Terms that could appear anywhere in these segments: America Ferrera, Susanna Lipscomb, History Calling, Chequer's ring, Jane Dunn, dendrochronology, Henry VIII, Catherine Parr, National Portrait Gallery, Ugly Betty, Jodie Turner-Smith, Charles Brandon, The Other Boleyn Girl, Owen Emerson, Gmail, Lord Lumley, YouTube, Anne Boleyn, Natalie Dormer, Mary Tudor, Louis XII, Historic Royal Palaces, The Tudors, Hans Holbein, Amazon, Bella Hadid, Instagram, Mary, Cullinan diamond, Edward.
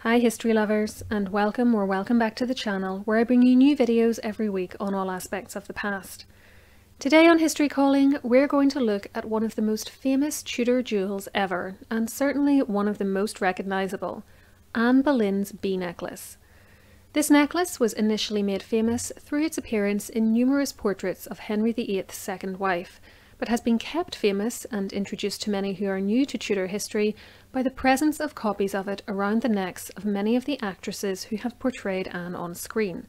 Hi history lovers, and welcome or welcome back to the channel where I bring you new videos every week on all aspects of the past. Today on History Calling we're going to look at one of the most famous Tudor jewels ever, and certainly one of the most recognisable, Anne Boleyn's bee necklace. This necklace was initially made famous through its appearance in numerous portraits of Henry VIII's second wife, but has been kept famous and introduced to many who are new to Tudor history by the presence of copies of it around the necks of many of the actresses who have portrayed Anne on screen.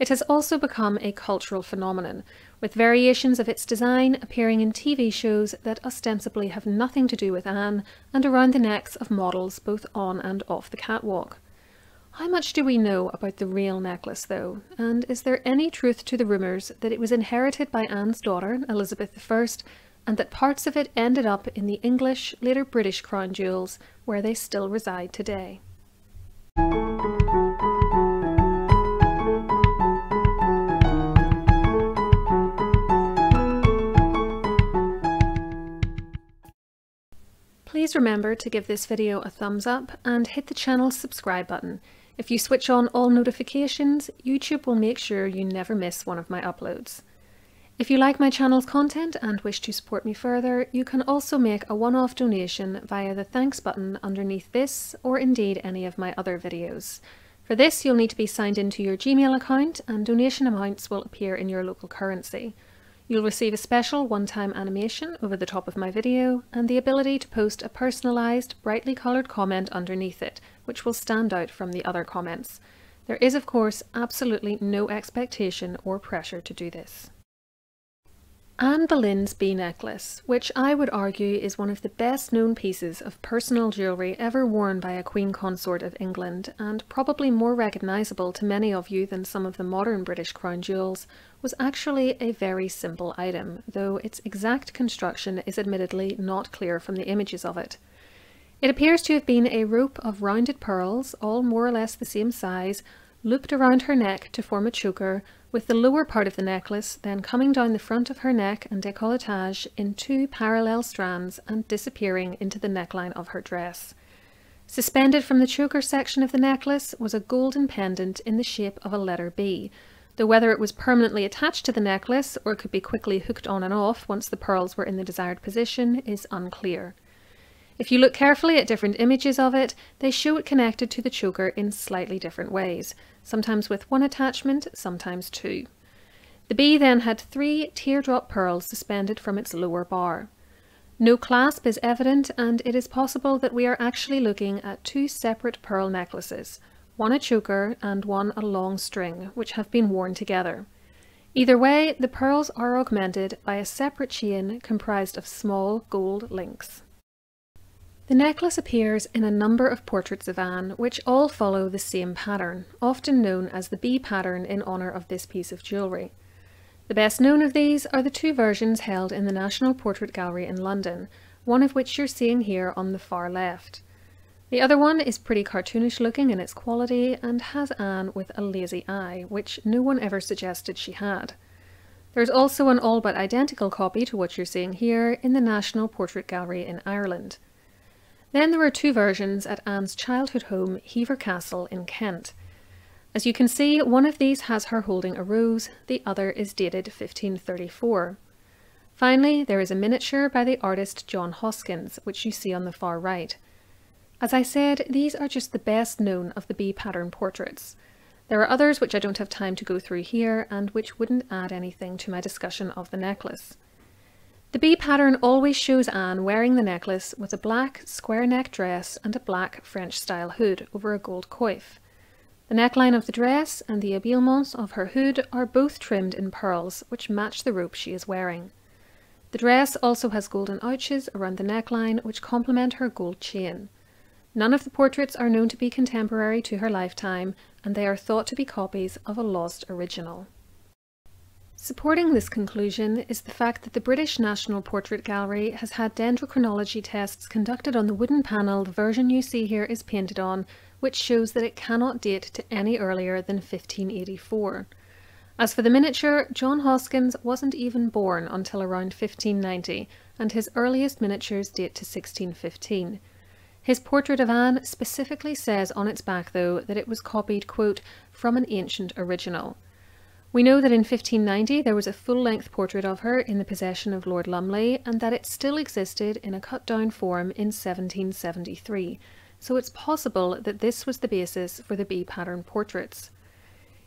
It has also become a cultural phenomenon, with variations of its design appearing in TV shows that ostensibly have nothing to do with Anne and around the necks of models both on and off the catwalk. How much do we know about the real necklace though, and is there any truth to the rumours that it was inherited by Anne's daughter, Elizabeth I, and that parts of it ended up in the English, later British crown jewels, where they still reside today? Please remember to give this video a thumbs up and hit the channel's subscribe button. If you switch on all notifications, YouTube will make sure you never miss one of my uploads. If you like my channel's content and wish to support me further, you can also make a one-off donation via the thanks button underneath this, or indeed any of my other videos. For this, you'll need to be signed into your Gmail account, and donation amounts will appear in your local currency. You'll receive a special one-time animation over the top of my video, and the ability to post a personalised, brightly coloured comment underneath it, which will stand out from the other comments. There is, of course, absolutely no expectation or pressure to do this. Anne Boleyn's bee necklace, which I would argue is one of the best known pieces of personal jewellery ever worn by a queen consort of England, and probably more recognisable to many of you than some of the modern British crown jewels, was actually a very simple item, though its exact construction is admittedly not clear from the images of it. It appears to have been a rope of rounded pearls, all more or less the same size, looped around her neck to form a choker, with the lower part of the necklace then coming down the front of her neck and décolletage in two parallel strands and disappearing into the neckline of her dress. Suspended from the choker section of the necklace was a golden pendant in the shape of a letter B, though whether it was permanently attached to the necklace or could be quickly hooked on and off once the pearls were in the desired position is unclear. If you look carefully at different images of it, they show it connected to the choker in slightly different ways, sometimes with one attachment, sometimes two. The bee then had three teardrop pearls suspended from its lower bar. No clasp is evident, and it is possible that we are actually looking at two separate pearl necklaces, one a choker and one a long string, which have been worn together. Either way, the pearls are augmented by a separate chain comprised of small gold links. The necklace appears in a number of portraits of Anne, which all follow the same pattern, often known as the bee pattern in honour of this piece of jewellery. The best known of these are the two versions held in the National Portrait Gallery in London, one of which you're seeing here on the far left. The other one is pretty cartoonish looking in its quality and has Anne with a lazy eye, which no one ever suggested she had. There's also an all but identical copy to what you're seeing here in the National Portrait Gallery in Ireland. Then there are two versions at Anne's childhood home, Hever Castle in Kent. As you can see, one of these has her holding a rose, the other is dated 1534. Finally, there is a miniature by the artist John Hoskins, which you see on the far right. As I said, these are just the best known of the bee pattern portraits. There are others which I don't have time to go through here, and which wouldn't add anything to my discussion of the necklace. The bee pattern always shows Anne wearing the necklace with a black square neck dress and a black French-style hood over a gold coif. The neckline of the dress and the habiliments of her hood are both trimmed in pearls, which match the rope she is wearing. The dress also has golden ouches around the neckline, which complement her gold chain. None of the portraits are known to be contemporary to her lifetime, and they are thought to be copies of a lost original. Supporting this conclusion is the fact that the British National Portrait Gallery has had dendrochronology tests conducted on the wooden panel the version you see here is painted on, which shows that it cannot date to any earlier than 1584. As for the miniature, John Hoskins wasn't even born until around 1590, and his earliest miniatures date to 1615. His portrait of Anne specifically says on its back, though, that it was copied, quote, from an ancient original. We know that in 1590 there was a full-length portrait of her in the possession of Lord Lumley, and that it still existed in a cut-down form in 1773, so it's possible that this was the basis for the B-pattern portraits.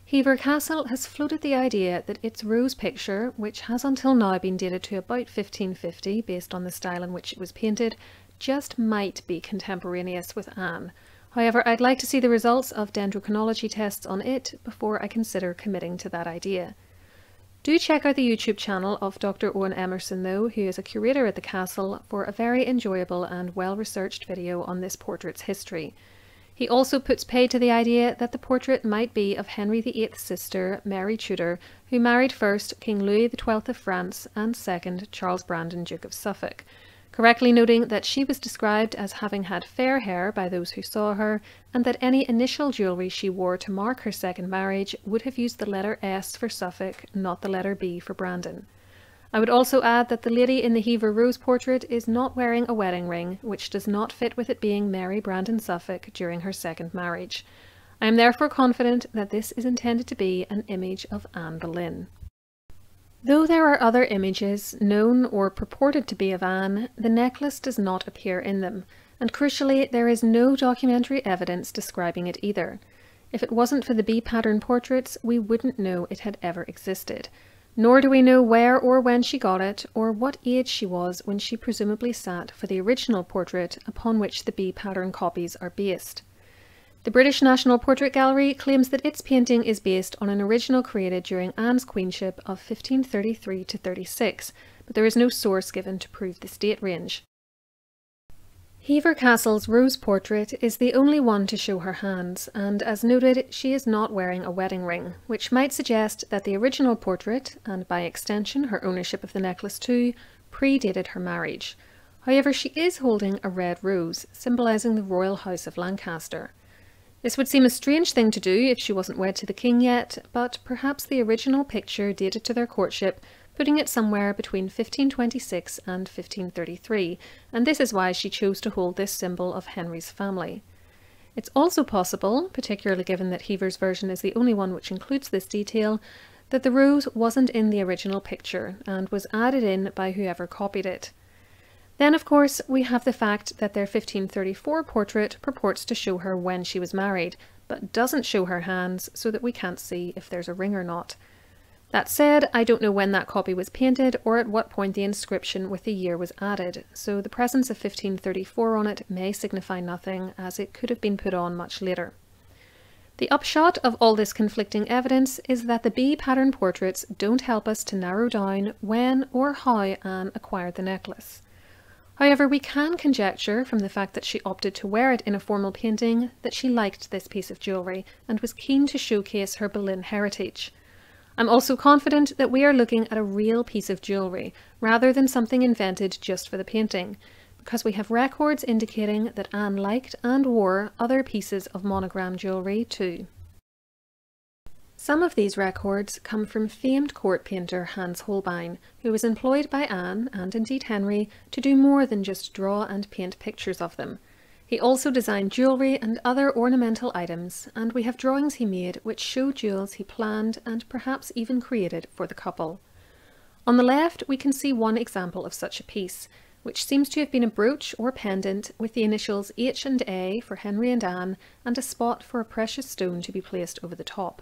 Hever Castle has floated the idea that its rose picture, which has until now been dated to about 1550 based on the style in which it was painted, just might be contemporaneous with Anne. However, I'd like to see the results of dendrochronology tests on it before I consider committing to that idea. Do check out the YouTube channel of Dr. Owen Emerson, though, who is a curator at the castle, for a very enjoyable and well-researched video on this portrait's history. He also puts pay to the idea that the portrait might be of Henry VIII's sister, Mary Tudor, who married first King Louis XII of France and second Charles Brandon, Duke of Suffolk, correctly noting that she was described as having had fair hair by those who saw her, and that any initial jewellery she wore to mark her second marriage would have used the letter S for Suffolk, not the letter B for Brandon. I would also add that the lady in the Hever Rose portrait is not wearing a wedding ring, which does not fit with it being Mary Brandon Suffolk during her second marriage. I am therefore confident that this is intended to be an image of Anne Boleyn. Though there are other images, known or purported to be of Anne, the necklace does not appear in them, and crucially there is no documentary evidence describing it either. If it wasn't for the B-pattern portraits, we wouldn't know it had ever existed. Nor do we know where or when she got it, or what age she was when she presumably sat for the original portrait upon which the B-pattern copies are based. The British National Portrait Gallery claims that its painting is based on an original created during Anne's queenship of 1533 to 36, but there is no source given to prove this date range. Hever Castle's rose portrait is the only one to show her hands, and as noted, she is not wearing a wedding ring, which might suggest that the original portrait, and by extension her ownership of the necklace too, predated her marriage. However, she is holding a red rose, symbolising the royal house of Lancaster. This would seem a strange thing to do if she wasn't wed to the king yet, but perhaps the original picture dated to their courtship, putting it somewhere between 1526 and 1533, and this is why she chose to hold this symbol of Henry's family. It's also possible, particularly given that Hever's version is the only one which includes this detail, that the rose wasn't in the original picture and was added in by whoever copied it. Then, of course, we have the fact that their 1534 portrait purports to show her when she was married, but doesn't show her hands, so that we can't see if there's a ring or not. That said, I don't know when that copy was painted or at what point the inscription with the year was added, so the presence of 1534 on it may signify nothing, as it could have been put on much later. The upshot of all this conflicting evidence is that the B-pattern portraits don't help us to narrow down when or how Anne acquired the necklace. However, we can conjecture from the fact that she opted to wear it in a formal painting that she liked this piece of jewellery and was keen to showcase her Boleyn heritage. I'm also confident that we are looking at a real piece of jewellery, rather than something invented just for the painting, because we have records indicating that Anne liked and wore other pieces of monogram jewellery too. Some of these records come from famed court painter Hans Holbein, who was employed by Anne, and indeed Henry, to do more than just draw and paint pictures of them. He also designed jewellery and other ornamental items, and we have drawings he made which show jewels he planned and perhaps even created for the couple. On the left we can see one example of such a piece, which seems to have been a brooch or pendant with the initials H and A for Henry and Anne, and a spot for a precious stone to be placed over the top.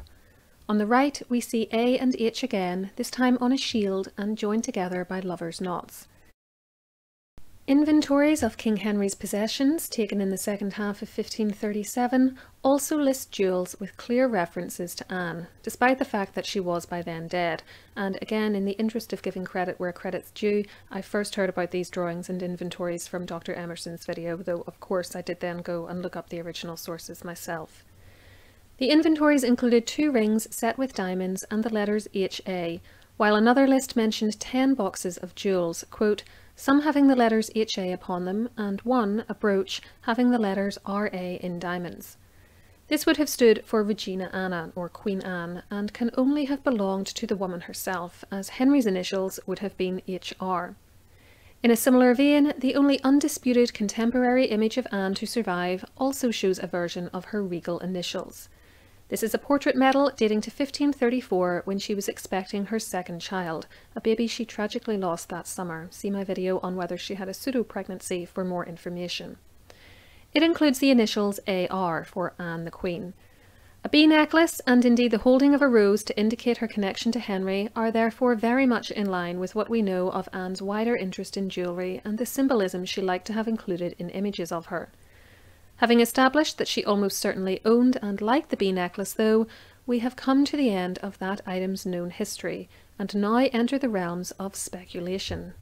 On the right we see A and H again, this time on a shield and joined together by lovers' knots. Inventories of King Henry's possessions, taken in the second half of 1537, also list jewels with clear references to Anne, despite the fact that she was by then dead, and again, in the interest of giving credit where credit's due, I first heard about these drawings and inventories from Dr. Emerson's video, though of course I did then go and look up the original sources myself. The inventories included 2 rings set with diamonds and the letters HA, while another list mentioned 10 boxes of jewels, quote, some having the letters HA upon them, and one, a brooch, having the letters RA in diamonds. This would have stood for Regina Anna, or Queen Anne, and can only have belonged to the woman herself, as Henry's initials would have been HR. In a similar vein, the only undisputed contemporary image of Anne to survive also shows a version of her regal initials. This is a portrait medal dating to 1534, when she was expecting her second child, a baby she tragically lost that summer. See my video on whether she had a pseudo-pregnancy for more information. It includes the initials AR for Anne the Queen. A bee necklace, and indeed the holding of a rose to indicate her connection to Henry, are therefore very much in line with what we know of Anne's wider interest in jewellery and the symbolism she liked to have included in images of her. Having established that she almost certainly owned and liked the bee necklace, though, we have come to the end of that item's known history, and now enter the realms of speculation.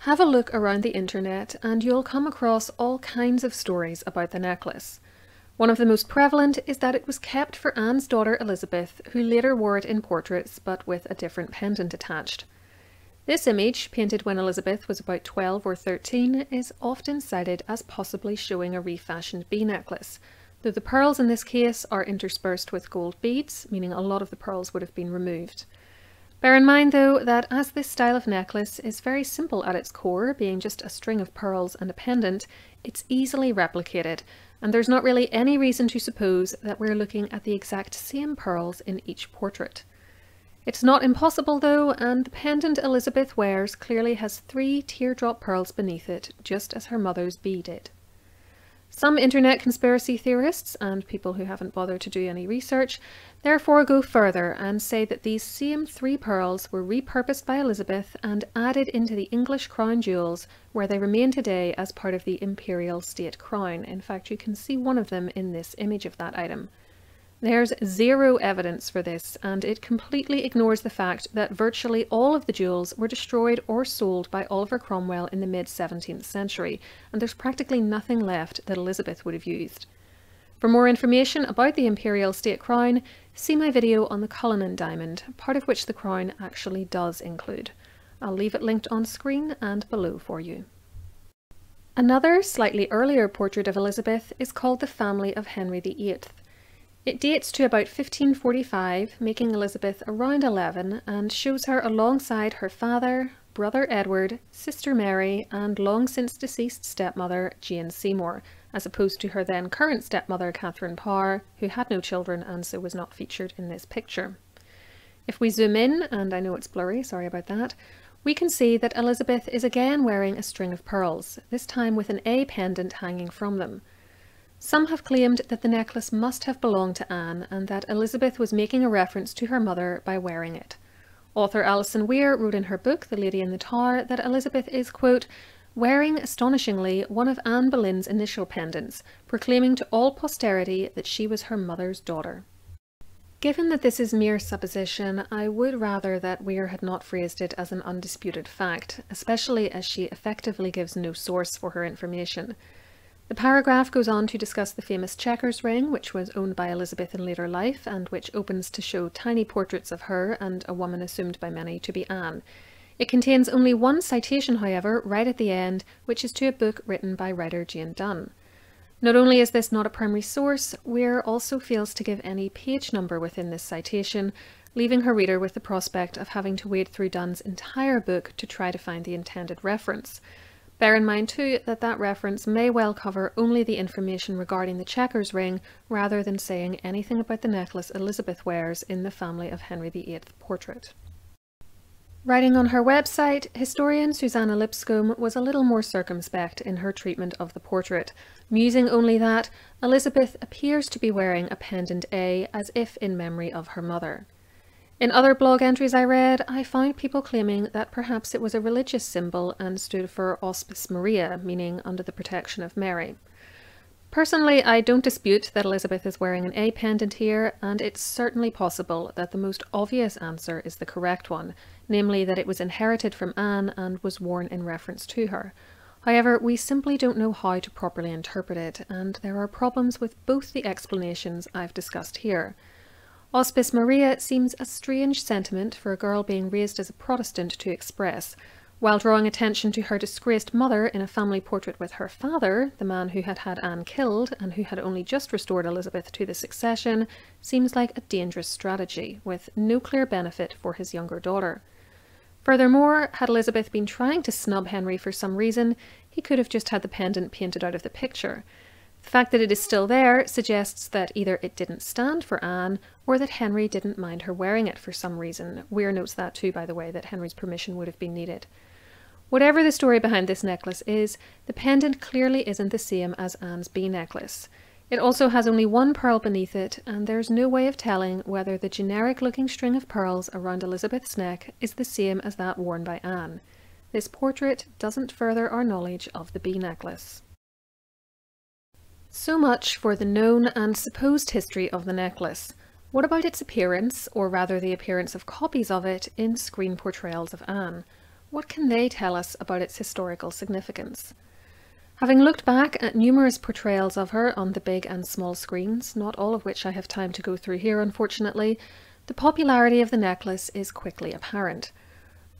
Have a look around the internet and you'll come across all kinds of stories about the necklace. One of the most prevalent is that it was kept for Anne's daughter Elizabeth, who later wore it in portraits but with a different pendant attached. This image, painted when Elizabeth was about 12 or 13, is often cited as possibly showing a refashioned bee necklace, though the pearls in this case are interspersed with gold beads, meaning a lot of the pearls would have been removed. Bear in mind, though, that as this style of necklace is very simple at its core, being just a string of pearls and a pendant, it's easily replicated, and there's not really any reason to suppose that we're looking at the exact same pearls in each portrait. It's not impossible though, and the pendant Elizabeth wears clearly has 3 teardrop pearls beneath it, just as her mother's bee did. Some internet conspiracy theorists, and people who haven't bothered to do any research, therefore go further and say that these same 3 pearls were repurposed by Elizabeth and added into the English crown jewels, where they remain today as part of the Imperial State Crown. In fact, you can see one of them in this image of that item. There's zero evidence for this, and it completely ignores the fact that virtually all of the jewels were destroyed or sold by Oliver Cromwell in the mid-17th century, and there's practically nothing left that Elizabeth would have used. For more information about the Imperial State Crown, see my video on the Cullinan diamond, part of which the crown actually does include. I'll leave it linked on screen and below for you. Another, slightly earlier portrait of Elizabeth is called the Family of Henry VIII. It dates to about 1545, making Elizabeth around 11, and shows her alongside her father, brother Edward, sister Mary, and long-since deceased stepmother Jane Seymour, as opposed to her then current stepmother Catherine Parr, who had no children and so was not featured in this picture. If we zoom in, and I know it's blurry, sorry about that, we can see that Elizabeth is again wearing a string of pearls, this time with an A pendant hanging from them. Some have claimed that the necklace must have belonged to Anne, and that Elizabeth was making a reference to her mother by wearing it. Author Alison Weir wrote in her book, The Lady in the Tower, that Elizabeth is, quote, wearing, astonishingly, one of Anne Boleyn's initial pendants, proclaiming to all posterity that she was her mother's daughter. Given that this is mere supposition, I would rather that Weir had not phrased it as an undisputed fact, especially as she effectively gives no source for her information. The paragraph goes on to discuss the famous Chequer's ring, which was owned by Elizabeth in later life, and which opens to show tiny portraits of her and a woman assumed by many to be Anne. It contains only one citation, however, right at the end, which is to a book written by writer Jane Dunn. Not only is this not a primary source, Weir also fails to give any page number within this citation, leaving her reader with the prospect of having to wade through Dunn's entire book to try to find the intended reference. Bear in mind too that that reference may well cover only the information regarding the Chequer's ring, rather than saying anything about the necklace Elizabeth wears in the Family of Henry VIII portrait. Writing on her website, historian Susanna Lipscomb was a little more circumspect in her treatment of the portrait, musing only that Elizabeth appears to be wearing a pendant A as if in memory of her mother. In other blog entries I read, I found people claiming that perhaps it was a religious symbol and stood for Auspis Maria, meaning under the protection of Mary. Personally, I don't dispute that Elizabeth is wearing an A pendant here, and it's certainly possible that the most obvious answer is the correct one, namely that it was inherited from Anne and was worn in reference to her. However, we simply don't know how to properly interpret it, and there are problems with both the explanations I've discussed here. Auspis Maria seems a strange sentiment for a girl being raised as a Protestant to express, while drawing attention to her disgraced mother in a family portrait with her father, the man who had had Anne killed and who had only just restored Elizabeth to the succession, seems like a dangerous strategy, with no clear benefit for his younger daughter. Furthermore, had Elizabeth been trying to snub Henry for some reason, he could have just had the pendant painted out of the picture. The fact that it is still there suggests that either it didn't stand for Anne, or that Henry didn't mind her wearing it for some reason. Weir notes that too, by the way, that Henry's permission would have been needed. Whatever the story behind this necklace is, the pendant clearly isn't the same as Anne's bee necklace. It also has only one pearl beneath it, and there's no way of telling whether the generic-looking string of pearls around Elizabeth's neck is the same as that worn by Anne. This portrait doesn't further our knowledge of the bee necklace. So much for the known and supposed history of the necklace. What about its appearance, or rather the appearance of copies of it, in screen portrayals of Anne? What can they tell us about its historical significance? Having looked back at numerous portrayals of her on the big and small screens, not all of which I have time to go through here unfortunately, the popularity of the necklace is quickly apparent.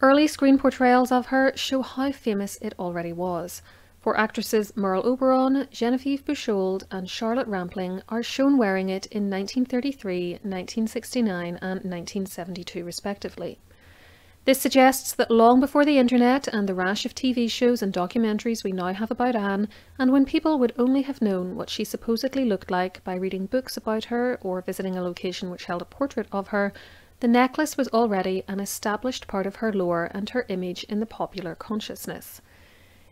Early screen portrayals of her show how famous it already was, for actresses Merle Oberon, Genevieve Bujold and Charlotte Rampling are shown wearing it in 1933, 1969 and 1972 respectively. This suggests that long before the internet and the rash of TV shows and documentaries we now have about Anne, and when people would only have known what she supposedly looked like by reading books about her or visiting a location which held a portrait of her, the necklace was already an established part of her lore and her image in the popular consciousness.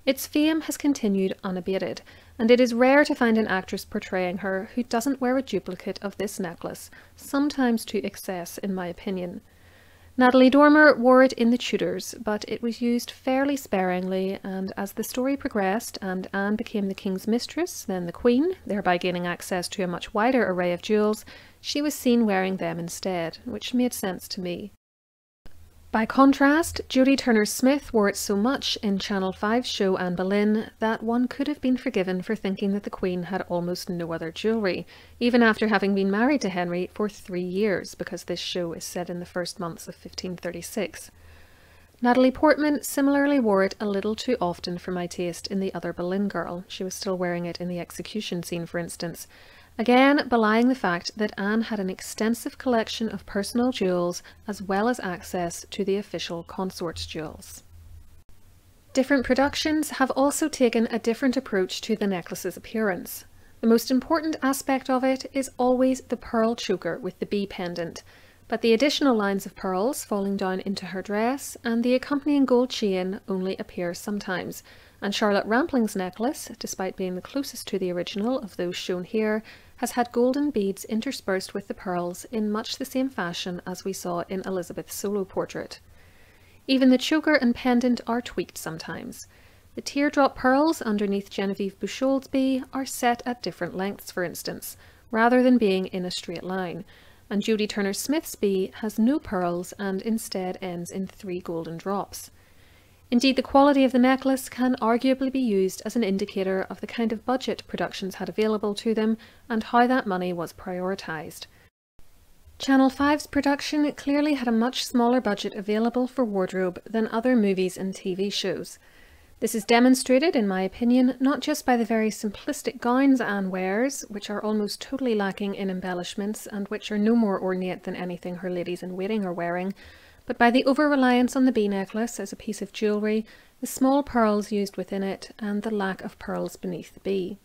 Its fame has continued unabated, and it is rare to find an actress portraying her who doesn't wear a duplicate of this necklace, sometimes to excess in my opinion. Natalie Dormer wore it in The Tudors, but it was used fairly sparingly, and as the story progressed and Anne became the king's mistress, then the queen, thereby gaining access to a much wider array of jewels, she was seen wearing them instead, which made sense to me. By contrast, Jodie Turner-Smith wore it so much in Channel 5's show Anne Boleyn that one could have been forgiven for thinking that the queen had almost no other jewellery, even after having been married to Henry for 3 years, because this show is set in the first months of 1536. Natalie Portman similarly wore it a little too often for my taste in The Other Boleyn Girl. She was still wearing it in the execution scene, for instance. Again, belying the fact that Anne had an extensive collection of personal jewels as well as access to the official consort's jewels. Different productions have also taken a different approach to the necklace's appearance. The most important aspect of it is always the pearl choker with the bee pendant, but the additional lines of pearls falling down into her dress and the accompanying gold chain only appear sometimes, and Charlotte Rampling's necklace, despite being the closest to the original of those shown here, has had golden beads interspersed with the pearls in much the same fashion as we saw in Elizabeth's solo portrait. Even the choker and pendant are tweaked sometimes. The teardrop pearls underneath Genevieve Bujold's bee are set at different lengths, for instance, rather than being in a straight line, and Jodie Turner-Smith's bee has no pearls and instead ends in 3 golden drops. Indeed, the quality of the necklace can arguably be used as an indicator of the kind of budget productions had available to them and how that money was prioritised. Channel 5's production clearly had a much smaller budget available for wardrobe than other movies and TV shows. This is demonstrated, in my opinion, not just by the very simplistic gowns Anne wears, which are almost totally lacking in embellishments and which are no more ornate than anything her ladies-in-waiting are wearing, but by the over-reliance on the bee necklace as a piece of jewellery, the small pearls used within it, and the lack of pearls beneath the bee.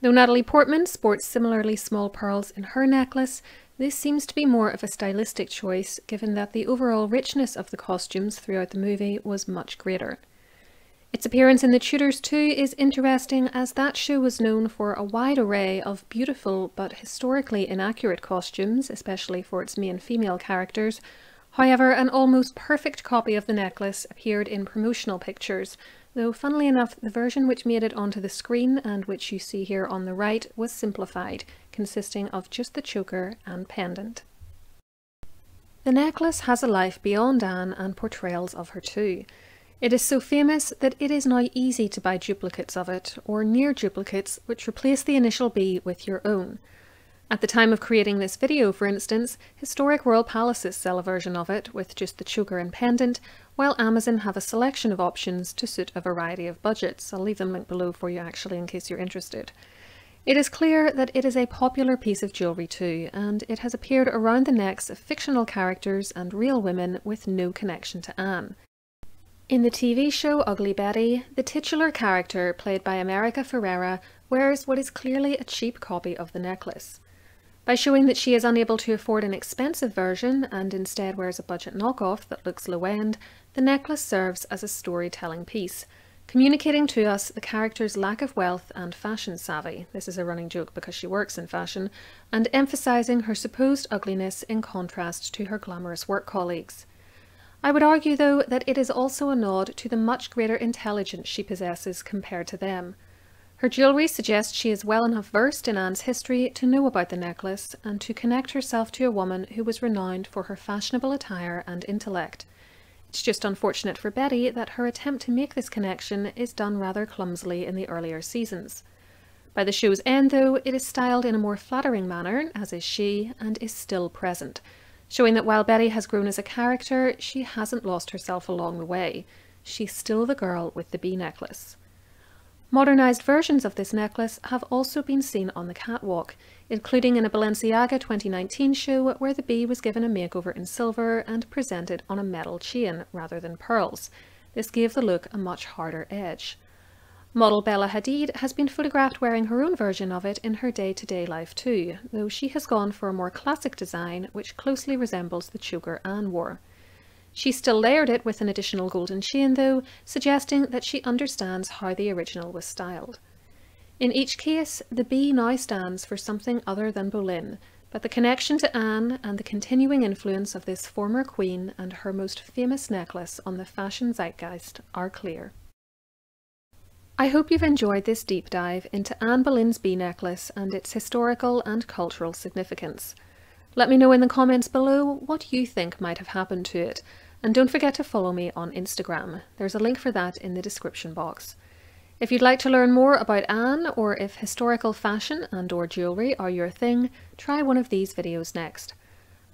Though Natalie Portman sports similarly small pearls in her necklace, this seems to be more of a stylistic choice, given that the overall richness of the costumes throughout the movie was much greater. Its appearance in The Tudors too is interesting, as that show was known for a wide array of beautiful but historically inaccurate costumes, especially for its main female characters. However, an almost perfect copy of the necklace appeared in promotional pictures, though funnily enough the version which made it onto the screen and which you see here on the right was simplified, consisting of just the choker and pendant. The necklace has a life beyond Anne and portrayals of her too. It is so famous that it is now easy to buy duplicates of it, or near duplicates, which replace the initial bee with your own. At the time of creating this video, for instance, Historic Royal Palaces sell a version of it with just the choker and pendant, while Amazon have a selection of options to suit a variety of budgets. I'll leave them linked below for you actually in case you're interested. It is clear that it is a popular piece of jewellery too, and it has appeared around the necks of fictional characters and real women with no connection to Anne. In the TV show Ugly Betty, the titular character, played by America Ferrera, wears what is clearly a cheap copy of the necklace. By showing that she is unable to afford an expensive version and instead wears a budget knockoff that looks low-end, the necklace serves as a storytelling piece, communicating to us the character's lack of wealth and fashion savvy — this is a running joke because she works in fashion — and emphasising her supposed ugliness in contrast to her glamorous work colleagues. I would argue, though, that it is also a nod to the much greater intelligence she possesses compared to them. Her jewellery suggests she is well enough versed in Anne's history to know about the necklace and to connect herself to a woman who was renowned for her fashionable attire and intellect. It's just unfortunate for Betty that her attempt to make this connection is done rather clumsily in the earlier seasons. By the show's end, though, it is styled in a more flattering manner, as is she, and is still present, showing that while Betty has grown as a character, she hasn't lost herself along the way. She's still the girl with the bee necklace. Modernised versions of this necklace have also been seen on the catwalk, including in a Balenciaga 2019 show where the bee was given a makeover in silver and presented on a metal chain rather than pearls. This gave the look a much harder edge. Model Bella Hadid has been photographed wearing her own version of it in her day-to-day life too, though she has gone for a more classic design which closely resembles the choker Anne wore. She still layered it with an additional golden chain, though, suggesting that she understands how the original was styled. In each case, the bee now stands for something other than Boleyn, but the connection to Anne and the continuing influence of this former queen and her most famous necklace on the fashion zeitgeist are clear. I hope you've enjoyed this deep dive into Anne Boleyn's bee necklace and its historical and cultural significance. Let me know in the comments below what you think might have happened to it, and don't forget to follow me on Instagram. There's a link for that in the description box. If you'd like to learn more about Anne, or if historical fashion and or jewellery are your thing, try one of these videos next.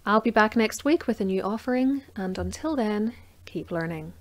I'll be back next week with a new offering, and until then, keep learning.